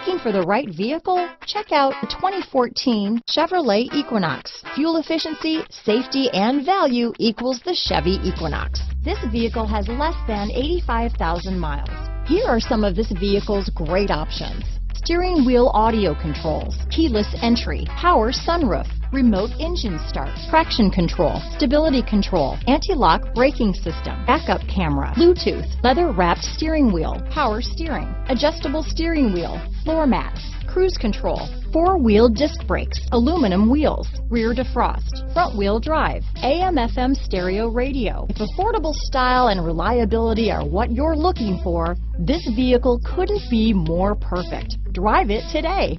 Looking for the right vehicle? Check out the 2014 Chevrolet Equinox. Fuel efficiency, safety, and value equals the Chevy Equinox. This vehicle has less than 85,000 miles. Here are some of this vehicle's great options. Steering wheel audio controls, keyless entry, power sunroof, remote engine start, traction control, stability control, anti-lock braking system, backup camera, Bluetooth, leather-wrapped steering wheel, power steering, adjustable steering wheel, floor mats, cruise control, four-wheel disc brakes, aluminum wheels, rear defrost, front-wheel drive, AM/FM stereo radio. If affordable style and reliability are what you're looking for, this vehicle couldn't be more perfect. Drive it today.